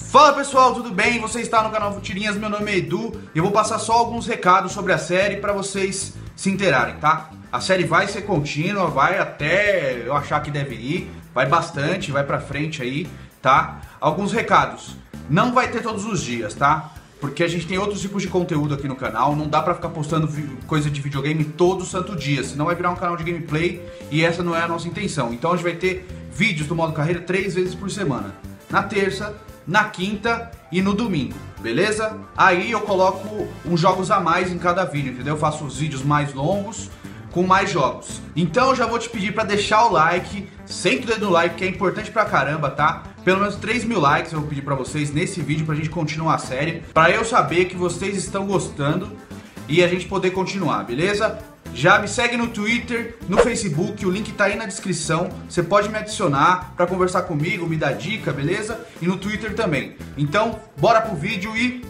Fala pessoal, tudo bem? Você está no canal Futirinhas, meu nome é Edu e eu vou passar só alguns recados sobre a série para vocês se inteirarem, tá? A série vai ser contínua, vai até eu achar que deve ir, vai bastante, vai pra frente aí, tá? Alguns recados, não vai ter todos os dias, tá? Porque a gente tem outros tipos de conteúdo aqui no canal, não dá pra ficar postando coisa de videogame todo santo dia, senão vai virar um canal de gameplay e essa não é a nossa intenção. Então a gente vai ter vídeos do modo carreira 3 vezes por semana, na terça, na quinta e no domingo, beleza? Aí eu coloco uns jogos a mais em cada vídeo, entendeu? Eu faço os vídeos mais longos com mais jogos. Então eu já vou te pedir pra deixar o like, senta o dedo no like que é importante pra caramba, tá? Pelo menos 3 mil likes eu vou pedir pra vocês nesse vídeo pra gente continuar a série, pra eu saber que vocês estão gostando e a gente poder continuar, beleza? Já me segue no Twitter, no Facebook, o link tá aí na descrição. Você pode me adicionar pra conversar comigo, me dar dica, beleza? E no Twitter também. Então, bora pro vídeo e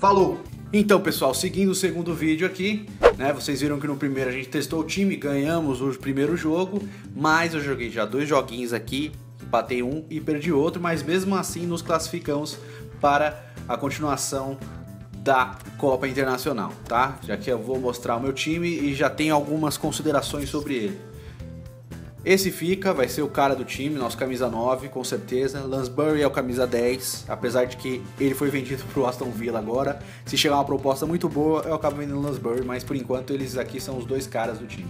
falou! Então pessoal, seguindo o segundo vídeo aqui, né? Vocês viram que no primeiro a gente testou o time, ganhamos o primeiro jogo, mas eu joguei já 2 joguinhos aqui, batei um e perdi outro, mas mesmo assim nos classificamos para a continuação da Copa Internacional, tá? Já que eu vou mostrar o meu time e já tem algumas considerações sobre ele. Esse fica, vai ser o cara do time, nosso camisa 9, com certeza. Lansbury é o camisa 10, apesar de que ele foi vendido pro Aston Villa agora. Se chegar uma proposta muito boa, eu acabo vendendo o Lansbury, mas por enquanto eles aqui são os 2 caras do time.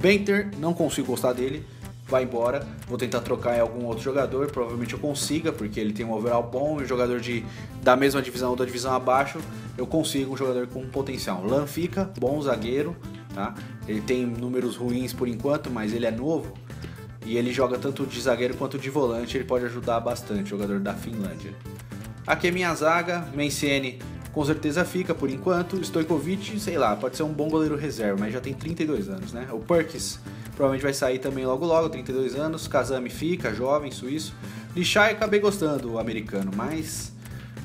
Bentley, não consigo gostar dele, vai embora, vou tentar trocar em algum outro jogador, provavelmente eu consiga, porque ele tem um overall bom e um jogador da mesma divisão ou da divisão abaixo, eu consigo um jogador com potencial. Lan fica, bom zagueiro, tá? Ele tem números ruins por enquanto, mas ele é novo e ele joga tanto de zagueiro quanto de volante, ele pode ajudar bastante, jogador da Finlândia. Aqui é minha zaga, Mencene com certeza fica por enquanto, Stojkovic, sei lá, pode ser um bom goleiro reserva, mas já tem 32 anos, né? O Perkins provavelmente vai sair também logo, 32 anos. Kazami fica, jovem, suíço. Lichai acabei gostando, o americano, mas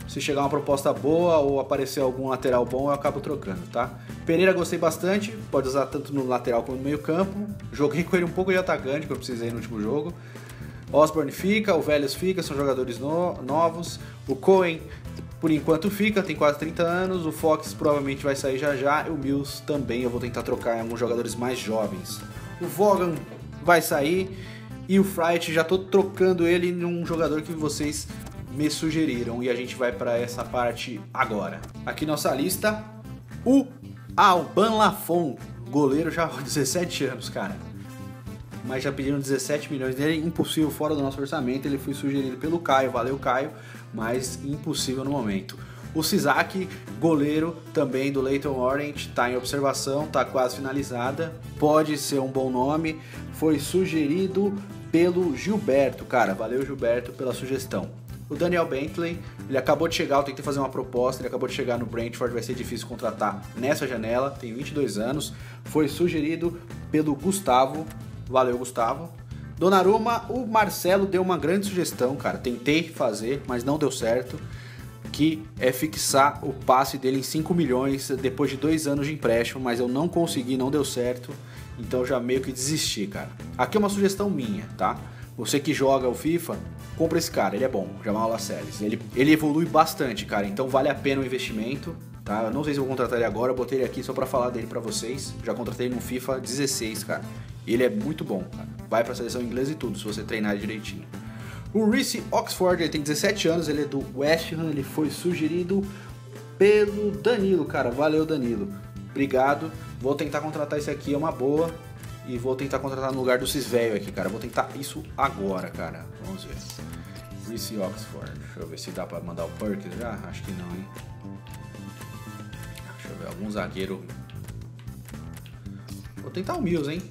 se chegar uma proposta boa ou aparecer algum lateral bom, eu acabo trocando, tá? Pereira gostei bastante, pode usar tanto no lateral como no meio campo. Joguei com ele um pouco de atacante, que eu precisei no último jogo. Osborne fica, o Velhos fica, são jogadores novos. O Cohen, por enquanto fica, tem quase 30 anos. O Fox provavelmente vai sair já. O Mills também, eu vou tentar trocar em alguns jogadores mais jovens. O Vaughan vai sair e o Friat, já tô trocando ele num jogador que vocês me sugeriram. E a gente vai para essa parte agora. Aqui nossa lista, o Alban Lafont, goleiro já com 17 anos, cara. Mas já pediram 17 milhões dele, impossível fora do nosso orçamento. Ele foi sugerido pelo Caio, valeu Caio, mas impossível no momento. O Sissoko, goleiro também do Leighton Orange, está em observação, está quase finalizada, pode ser um bom nome, foi sugerido pelo Gilberto, cara, valeu Gilberto pela sugestão. O Daniel Bentley, ele acabou de chegar, eu tentei fazer uma proposta, ele acabou de chegar no Brentford, vai ser difícil contratar nessa janela, tem 22 anos, foi sugerido pelo Gustavo, valeu Gustavo. Donnarumma, o Marcelo deu uma grande sugestão, cara, tentei fazer, mas não deu certo, que é fixar o passe dele em 5 milhões depois de 2 anos de empréstimo, mas eu não consegui, não deu certo, então já meio que desisti, cara. Aqui é uma sugestão minha, tá? Você que joga o FIFA, compra esse cara, ele é bom, Jamal Lascelles. Ele evolui bastante, cara, então vale a pena o investimento, tá? Eu não sei se eu vou contratar ele agora, eu botei ele aqui só pra falar dele pra vocês, já contratei no FIFA 16, cara. Ele é muito bom, cara. Vai pra seleção inglesa e tudo, se você treinar direitinho. O Reese Oxford, ele tem 17 anos, ele é do West Ham, ele foi sugerido pelo Danilo, cara, valeu Danilo, obrigado, vou tentar contratar esse aqui, é uma boa, e vou tentar contratar no lugar do Cisvéio aqui, cara, vou tentar isso agora, cara, vamos ver, Reese Oxford, deixa eu ver se dá pra mandar o Perkins já, acho que não, hein, deixa eu ver, algum zagueiro, vou tentar o Mills, hein,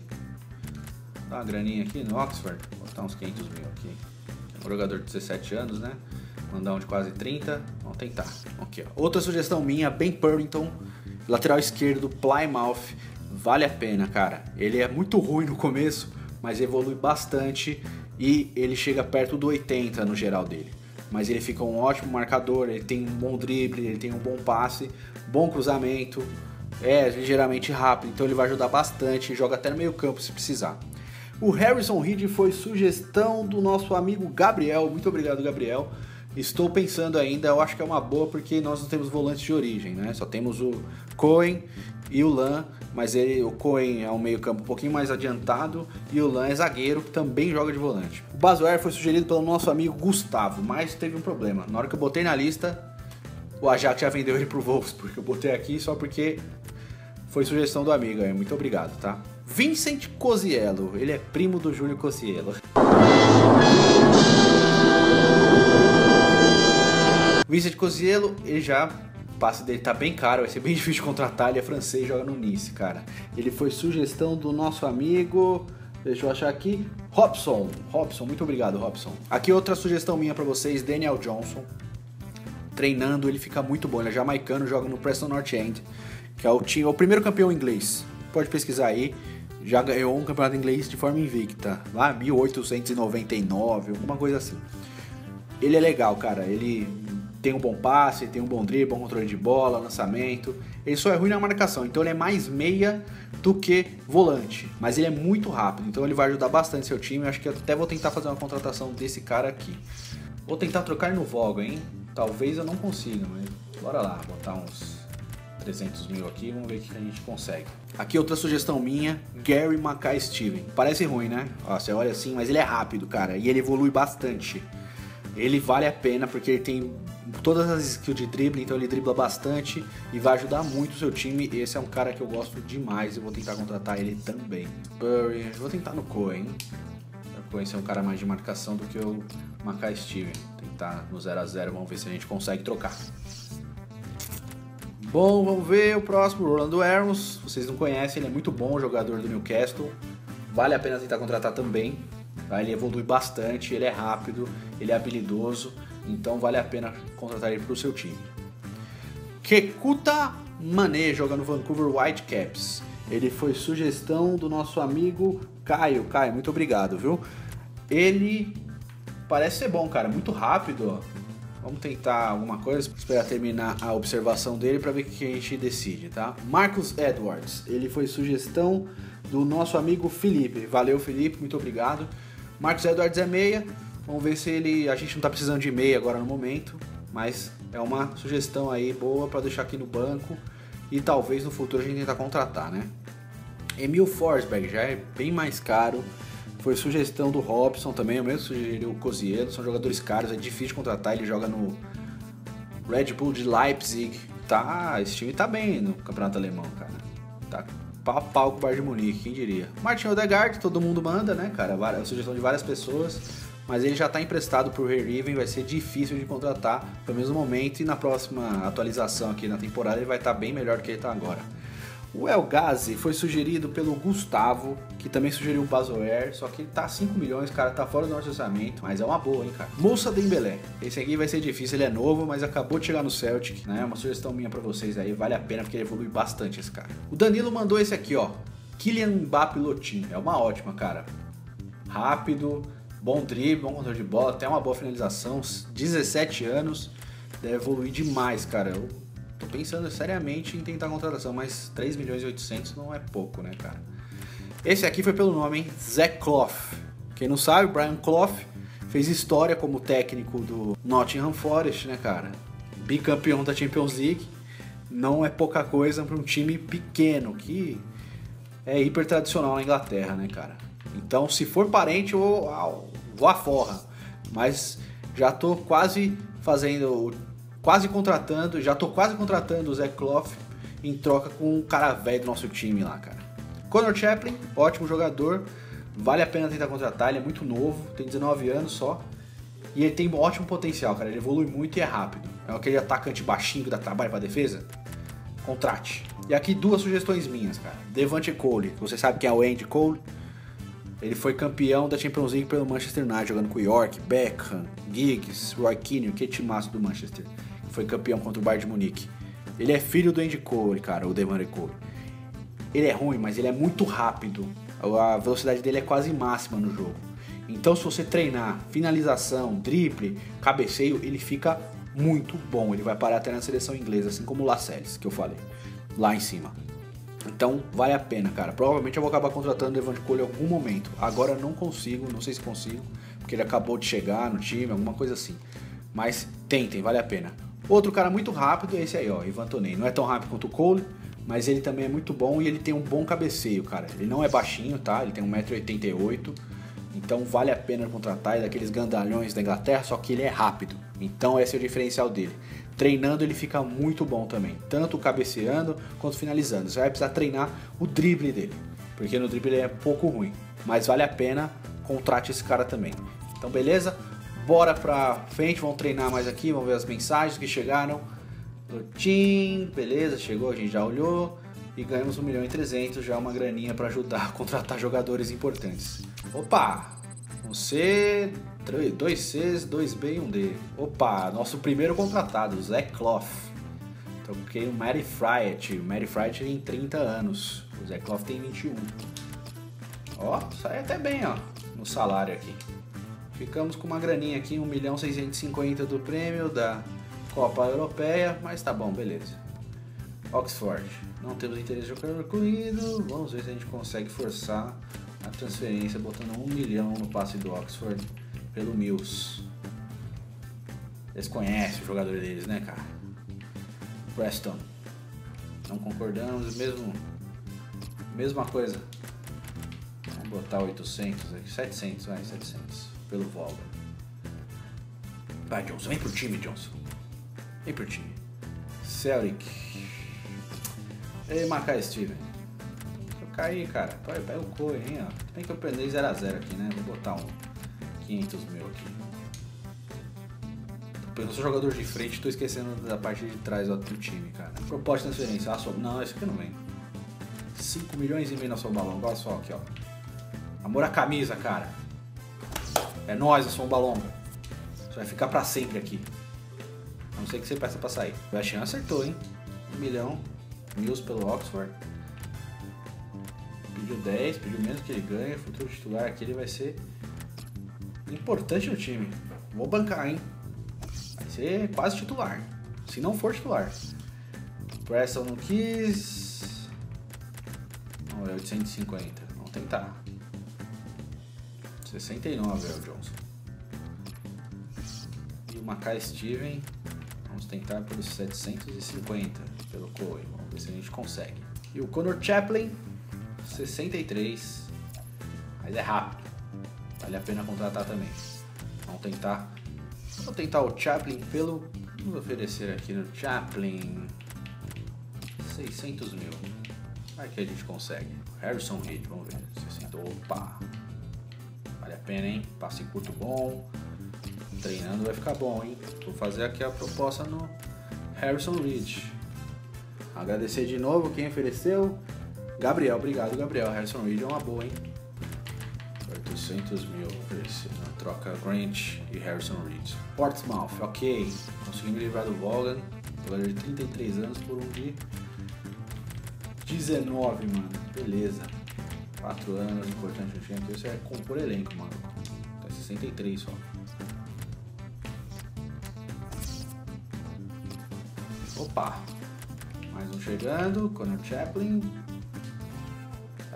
dá uma graninha aqui no Oxford, vou botar uns 500 mil aqui, jogador de 17 anos, né? Mandar um de quase 30. Vamos tentar. Okay, ó. Outra sugestão minha, Ben Purrington, lateral esquerdo do Plymouth. Vale a pena, cara. Ele é muito ruim no começo, mas evolui bastante e ele chega perto do 80 no geral dele. Mas ele fica um ótimo marcador, ele tem um bom drible, ele tem um bom passe, bom cruzamento, é ligeiramente rápido, então ele vai ajudar bastante, joga até no meio campo se precisar. O Harrison Reed foi sugestão do nosso amigo Gabriel, muito obrigado Gabriel, Estou pensando ainda, eu acho que é uma boa porque nós não temos volantes de origem, né? Só temos o Cohen e o Lan, mas o Cohen é um meio campo um pouquinho mais adiantado e o Lan é zagueiro, que também joga de volante. O Bazoer foi sugerido pelo nosso amigo Gustavo, mas teve um problema. Na hora que eu botei na lista, o Ajax já vendeu ele pro Wolfsburg, porque eu botei aqui só porque foi sugestão do amigo, muito obrigado, tá? Vincent Koziello, ele é primo do Júlio Koziello. Vincent Koziello, ele já, o passe dele tá bem caro, vai ser bem difícil de contratar, ele é francês e joga no Nice, cara. Ele foi sugestão do nosso amigo, deixa eu achar aqui, Robson, muito obrigado, Robson. Aqui outra sugestão minha pra vocês, Daniel Johnson, treinando, ele fica muito bom, ele é jamaicano, joga no Preston North End, que é o time, é o primeiro campeão inglês, pode pesquisar aí. Já ganhou um campeonato inglês de forma invicta, lá 1899, alguma coisa assim. Ele é legal, cara, ele tem um bom passe, tem um bom drible, bom controle de bola, lançamento. Ele só é ruim na marcação, então ele é mais meia do que volante, mas ele é muito rápido, então ele vai ajudar bastante seu time. Eu acho que até vou tentar fazer uma contratação desse cara aqui. Vou tentar trocar no Voga, hein? Talvez eu não consiga, mas bora lá, botar uns 300 mil aqui, vamos ver o que a gente consegue. Aqui outra sugestão minha, Gary Mackay Steven. Parece ruim, né? Ó, você olha assim, mas ele é rápido, cara, e ele evolui bastante. Ele vale a pena porque ele tem todas as skills de drible, então ele dribla bastante e vai ajudar muito o seu time. Esse é um cara que eu gosto demais e vou tentar contratar ele também. Burry, vou tentar no Cohen. O Cohen é um cara mais de marcação do que o Mackay Steven. Tentar no 0x0, vamos ver se a gente consegue trocar. Bom, vamos ver o próximo, Rolando Hermos. Vocês não conhecem, ele é muito bom, jogador do Newcastle. Vale a pena tentar contratar também. Tá? Ele evolui bastante, ele é rápido, ele é habilidoso. Então vale a pena contratar ele para o seu time. Kekuta Mané joga no Vancouver Whitecaps. Ele foi sugestão do nosso amigo Caio. Caio, muito obrigado, viu? Ele parece ser bom, cara. Muito rápido, ó. Vamos tentar alguma coisa, esperar terminar a observação dele para ver o que a gente decide, tá? Marcus Edwards, ele foi sugestão do nosso amigo Felipe. Valeu, Felipe, muito obrigado. Marcus Edwards é meia, vamos ver se ele... A gente não tá precisando de meia agora no momento, mas é uma sugestão aí boa para deixar aqui no banco e talvez no futuro a gente tentar contratar, né? Emil Forsberg já é bem mais caro. Foi sugestão do Robson também, eu mesmo sugeri o Koziello, são jogadores caros, é difícil de contratar, ele joga no Red Bull de Leipzig, tá, esse time tá bem no campeonato alemão, cara, tá pau a pau com o Bayern de Munique, quem diria. Martin Odegaard, todo mundo manda, né, cara, é sugestão de várias pessoas, mas ele já tá emprestado pro Heerenveen, vai ser difícil de contratar, pelo mesmo momento, e na próxima atualização aqui na temporada ele vai estar bem melhor do que ele tá agora. O El Ghazi foi sugerido pelo Gustavo, que também sugeriu o Bazoer, só que ele tá 5 milhões, cara, tá fora do nosso orçamento, mas é uma boa, hein, cara. Moussa Dembélé, esse aqui vai ser difícil, ele é novo, mas acabou de chegar no Celtic, né, uma sugestão minha pra vocês aí, vale a pena, porque ele evolui bastante esse cara. O Danilo mandou esse aqui, ó, Kylian Mbappé Lotin, é uma ótima, cara, rápido, bom drible, bom controle de bola, até uma boa finalização, 17 anos, deve evoluir demais, cara. Tô pensando seriamente em tentar a contratação, mas 3 milhões e 800 não é pouco, né, cara? Esse aqui foi pelo nome, hein? Zach Clough. Quem não sabe, Brian Clough fez história como técnico do Nottingham Forest, né, cara? Bicampeão da Champions League. Não é pouca coisa para um time pequeno, que é hiper tradicional na Inglaterra, né, cara? Então, se for parente, eu vou à forra. Mas já tô quase fazendo... já tô quase contratando o Zach Clough em troca com o cara velho do nosso time lá, cara. Conor Chaplin, ótimo jogador, vale a pena tentar contratar, ele é muito novo, tem 19 anos só, e ele tem um ótimo potencial, cara, ele evolui muito e é rápido. É aquele atacante baixinho que dá trabalho pra defesa, contrate. E aqui duas sugestões minhas, cara. Devante Cole, você sabe quem é o Andy Cole? Ele foi campeão da Champions League pelo Manchester United, jogando com York, Beckham, Giggs, Roy Keane, que timaço do Manchester. Foi campeão contra o Bayern de Munique. Ele é filho do Andy Cole, cara, o Devante Cole. Ele é ruim, mas ele é muito rápido. A velocidade dele é quase máxima no jogo. Então, se você treinar finalização, drible, cabeceio, ele fica muito bom. Ele vai parar até na seleção inglesa, assim como o Lascelles, que eu falei, lá em cima. Então, vale a pena, cara. Provavelmente eu vou acabar contratando o Devante Cole em algum momento. Agora eu não consigo, não sei se consigo, porque ele acabou de chegar no time, alguma coisa assim. mas tentem, vale a pena. Outro cara muito rápido é esse aí, ó, Ivan Toney. Não é tão rápido quanto o Cole, mas ele também é muito bom e ele tem um bom cabeceio, cara. Ele não é baixinho, tá? Ele tem 1,88 m, então vale a pena contratar. É daqueles grandalhões da Inglaterra, só que ele é rápido. Então esse é o diferencial dele. Treinando ele fica muito bom também, tanto cabeceando quanto finalizando. Você vai precisar treinar o drible dele, porque no drible ele é um pouco ruim, mas vale a pena, contrate esse cara também. Então beleza? Bora pra frente, vamos treinar mais aqui, vamos ver as mensagens que chegaram. Tim, beleza, chegou, a gente já olhou e ganhamos 1.300.000, já uma graninha pra ajudar a contratar jogadores importantes. Opa! Um C, 2 Cs, 2 B e 1 D. Opa, nosso primeiro contratado, Zach Clough. Então eu coloquei o Mary Friat. O Mary Friat tem 30 anos, o Zach Clough tem 21. Ó, sai até bem, ó, no salário aqui. Ficamos com uma graninha aqui, 1.650.000 do prêmio da Copa Europeia, mas tá bom, beleza. Oxford, não temos interesse de jogador incluído, vamos ver se a gente consegue forçar a transferência botando 1 milhão no passe do Oxford pelo Mills. Eles conhecem o jogador deles, né, cara? Preston, não concordamos, mesma coisa. Vamos botar 800 aqui, 700, vai, 700 pelo Volga. Vai, Johnson, vem pro time, Johnson, vem pro time. Celtic, ei, Mackay Steven, cair, cara, pega o Coe, hein, ó. Tem que eu perder 0 a 0 aqui, né? Vou botar um 500.000 aqui. Eu sou jogador de frente, tô esquecendo da parte de trás, ó, do time, cara. Proposta de transferência, não, isso aqui não vem. 5,5 milhões na Assombalonga, olha só aqui, ó. Amor à camisa, cara. É nóis, Assombalonga. Isso vai ficar pra sempre aqui. A não ser que você peça pra sair. O West Ham acertou, hein? 1 milhão, Mills pelo Oxford. Pediu 10, pediu menos que ele ganha. Futuro titular aqui, ele vai ser importante no time. Vou bancar, hein? Vai ser quase titular, se não for titular. Preston não quis. Não, é 850. Vamos tentar. 69 é o Johnson. E o Mackay Steven. Vamos tentar pelos 750 pelo Coe. Vamos ver se a gente consegue. E o Conor Chaplin. 63, mas é rápido, vale a pena contratar também. Vamos tentar o Chaplin pelo, vamos oferecer aqui no Chaplin, 600.000, vai que a gente consegue. Harrison Reed, vamos ver, 60, opa, vale a pena, hein, passe curto bom, treinando vai ficar bom, hein, vou fazer aqui a proposta no Harrison Reed, agradecer de novo quem ofereceu. Gabriel, obrigado, Gabriel. Harrison Reed é uma boa, hein? 800.000 oferecido. Troca Grant e Harrison Reed. Portsmouth, ok. Conseguimos livrar do Volgan. Jogador de 33 anos por um de 19, mano. Beleza. 4 anos, importante no time. Isso é compor elenco, mano. Tá 63 só. Opa. Mais um chegando. Conor Chaplin.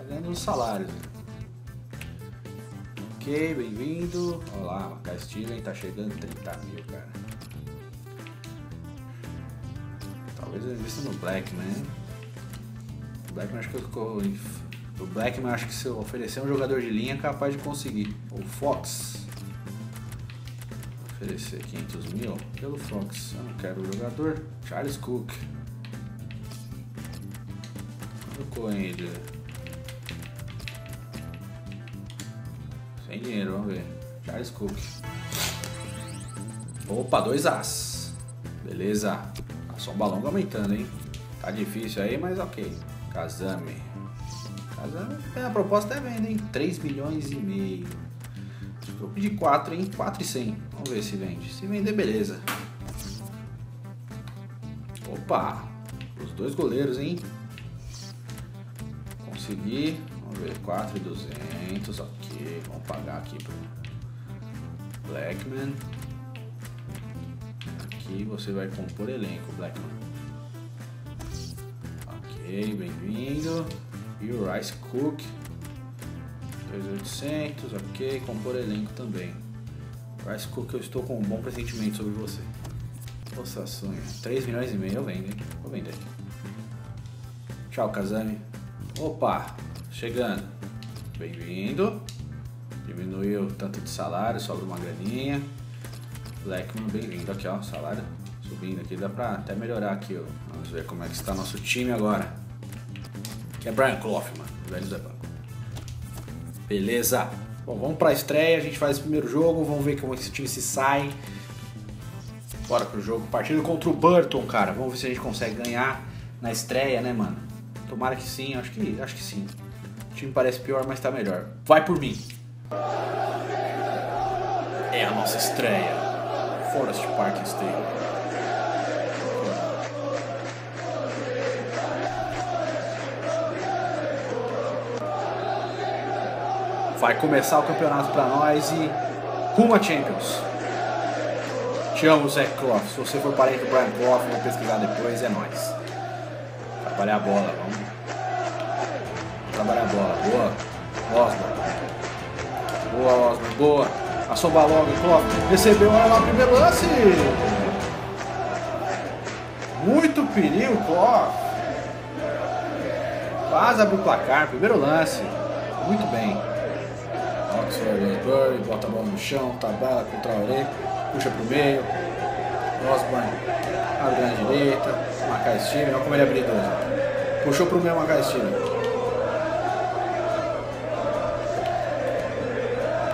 Ganhando os salários. Ok, bem-vindo. Olha lá, Mackay Steven tá chegando 30.000, cara. Talvez eu invista no Blackman. O Blackman acho que se eu oferecer um jogador de linha é capaz de conseguir. O Fox. Vou oferecer 500.000 pelo Fox. Eu não quero o jogador. Charles Cook. Colocou ainda. Tem dinheiro, vamos ver. Charles Cook. Opa, 2 As. Beleza. A Assombalonga aumentando, hein? Tá difícil aí, mas ok. Kazami. A proposta é venda, hein? 3,5 milhões. Eu pedi 4, hein? 4,100. Vamos ver se vende. Se vender, beleza. Opa. Os 2 goleiros, hein? Consegui. Vamos ver. 4,200. Ok, vamos pagar aqui pro Blackman. Aqui você vai compor elenco, Blackman. Ok, bem-vindo. E o Rice Cook. 2,800. Ok, compor elenco também. Charles Cook, eu estou com um bom pressentimento sobre você. Nossa, sonho. 3 milhões e meio, eu vendo, hein? Vou vender aqui. Tchau, Kazami. Opa, chegando. Bem-vindo. Diminuiu tanto de salário, sobra uma graninha. Blackman, bem-vindo aqui, ó, salário subindo aqui, dá pra até melhorar aqui, ó. Vamos ver como é que está nosso time agora. Que é Brian Clough, mano, velho do banco. Beleza. Bom, vamos pra estreia, a gente faz o primeiro jogo, vamos ver como esse time se sai. Bora pro jogo, partido contra o Burton, cara. Vamos ver se a gente consegue ganhar na estreia, né, mano? Tomara que sim, acho que sim. O time parece pior, mas tá melhor. Vai por mim. É a nossa estreia. Forest Park Stadium. Vai começar o campeonato pra nós e rumo a Champions. Te amo, Zach Clough. Se você for parente do Brian Clough, vou pesquisar depois, é nóis. Trabalhar a bola, vamos. Trabalhar a bola, boa. Osman, boa. Assombalonga, Klopf. Recebeu, olha lá, primeiro lance. Muito perigo, Klopf. Quase abriu o placar, primeiro lance. Muito bem. Oxford, Lansbury, bota a bola no chão, tabela com o Traoré, puxa pro meio. Osman, abre na direita. Mackay Steven, olha como ele é habilidoso. Puxou pro meio, Mackay Steven.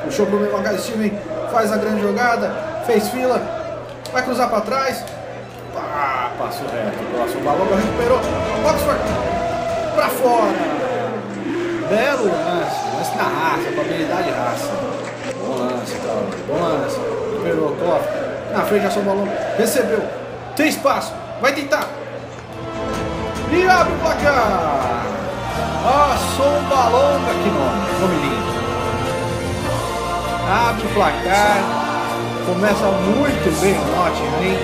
Puxou pro meio, Mackay Steven, faz a grande jogada, fez fila, vai cruzar pra trás, pá, passou reto, próximo balão, recuperou, Oxford, pra fora, belo lance, lance na raça, com habilidade e raça, bom lance, recuperou o Klopf, na frente já só o balão, recebeu, tem espaço, vai tentar, e abre o placar, Assombalonga, que nome lindo. Abre o placar, começa muito bem o Nottingham, hein?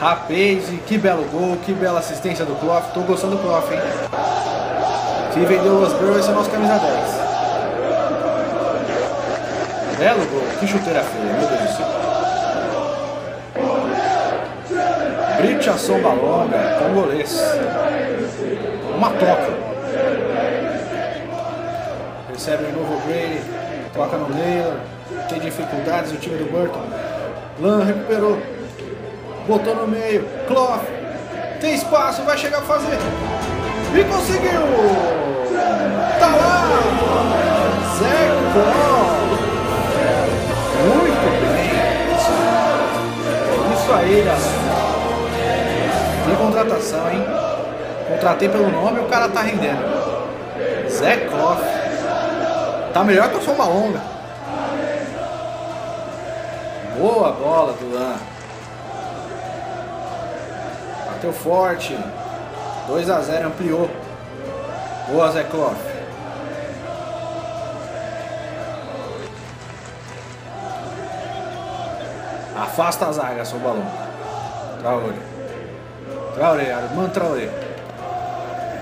Rapaz, que belo gol, que bela assistência do Klopf, tô gostando do Klopf, hein? Se vender o Lansbury vai ser nosso camisa 10. Belo gol, que chuteira feia, meu Deus do céu. Brite Assombalonga, congolês. Uma toca. Recebe de novo o Brady. Toca no Leila, tem dificuldades o time do Burton. Lan recuperou, botou no meio, Clough, tem espaço, vai chegar a fazer. E conseguiu! Tá lá! Zé Clough! Muito bem! Isso aí, galera! Que contratação, hein? Contratei pelo nome e o cara tá rendendo. Zé Clough. Tá melhor que eu sou uma longa. Boa bola do Lan. Bateu forte. 2-0, ampliou. Boa, Zé Clough. Afasta a zaga, seu balão. Traoré, Armando Traoré.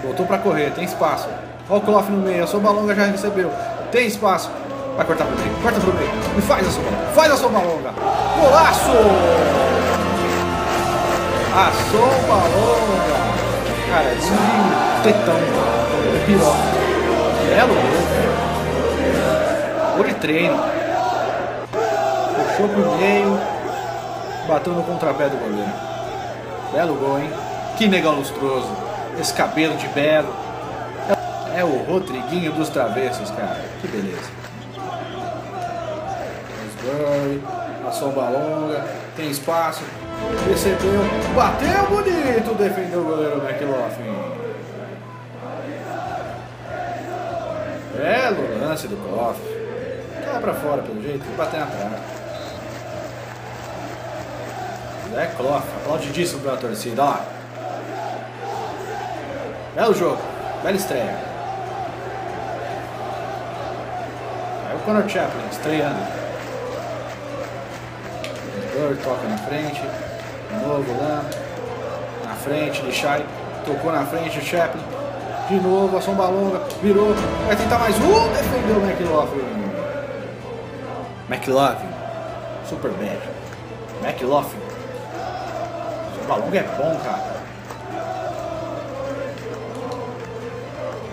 Voltou pra correr, tem espaço. Olha o Clough no meio, a sua balonga já recebeu. Tem espaço, vai cortar pro meio, e faz a Assombalonga, golaço! A Assombalonga, cara, desvio, tetão, pior, belo gol, gol de treino, puxou pro meio, bateu no contrapé do goleiro, belo gol, hein? Que negão lustroso, esse cabelo de belo. É o Rodriguinho dos Travessos, cara. Que beleza. Lansbury, Assombalonga, tem espaço. Recebeu, bateu bonito, defendeu o goleiro McLaughlin. Belo lance do Klopf. Tá pra fora, pelo jeito, e bateu na trave. É Klopf, aplaudidíssimo pela torcida, ó. Belo jogo, bela estreia. Conor Chaplin, estreando. Burton toca na frente. De novo lá. Na frente, Lixai. Tocou na frente, Chaplin. De novo, Assombalonga. Virou. Vai tentar mais um. Defendeu o McLaughlin. McLaughlin, super bem. McLaughlin. O Assombalonga é bom, cara.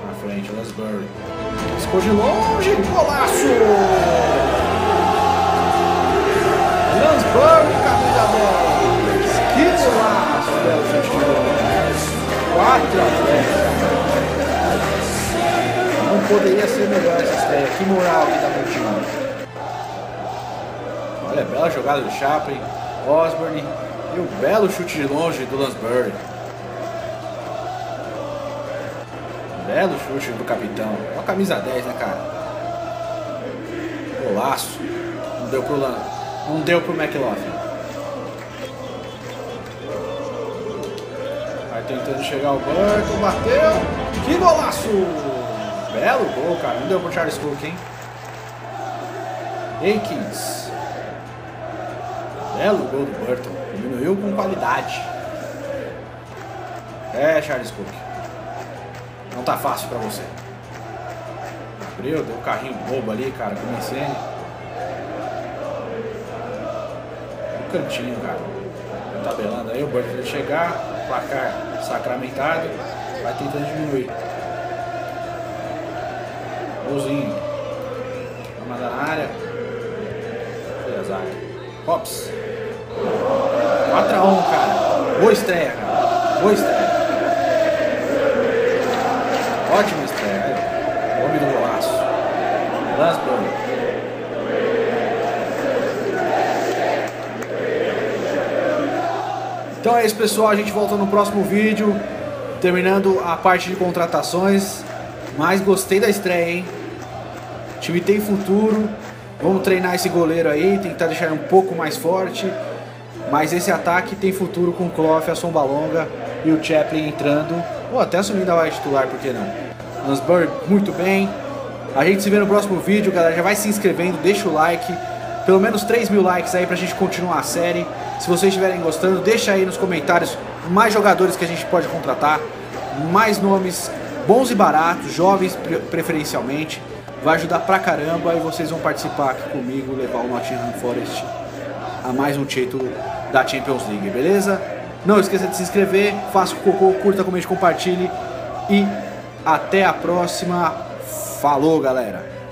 Na frente, Lansbury. Escou de longe, golaço! Lansbury, camisa 10. Que golaço, velho. 4 a 10. Não poderia ser melhor essa estreia. Que moral que tá continuando. Olha, bela jogada do Chaplin, Osborne e o belo chute de longe do Lansbury. Belo chute do capitão. Olha a camisa 10, né, cara? Golaço. Não deu pro Lan. Não deu pro McLaughlin. Vai tentando chegar o Burton, bateu. Que golaço! Belo gol, cara. Não deu pro Charles Cook, hein? Aikins. Belo gol do Burton, diminuiu com qualidade. É, Charles Cook, não tá fácil pra você. Abriu, deu um carrinho bobo ali, cara, com o Messene. No cantinho, cara. Tá tabelando aí, o Burton vai chegar, placar sacramentado, vai tentando diminuir. Golzinho. Vai mandar na área. Foi a zaga. Hops. 4 a 1, cara. Boa estreia, cara. Boa estreia. Ótima estreia, cara. Homem do golaço. Lansbury. Então é isso, pessoal. A gente volta no próximo vídeo, terminando a parte de contratações. Mas gostei da estreia, hein? O time tem futuro. Vamos treinar esse goleiro aí, tentar deixar ele um pouco mais forte. Mas esse ataque tem futuro com o Klopf, a Assombalonga e o Chaplin entrando. Ou até assumindo a vaga titular, por que não? Lansbury, muito bem. A gente se vê no próximo vídeo, galera. Já vai se inscrevendo, deixa o like. Pelo menos 3 mil likes aí pra gente continuar a série. Se vocês estiverem gostando, deixa aí nos comentários mais jogadores que a gente pode contratar. Mais nomes bons e baratos, jovens preferencialmente. Vai ajudar pra caramba e vocês vão participar aqui comigo, levar o Nottingham Forest a mais um título da Champions League, beleza? Não esqueça de se inscrever, faça o cocô, curta, comente, compartilhe e até a próxima. Falou, galera!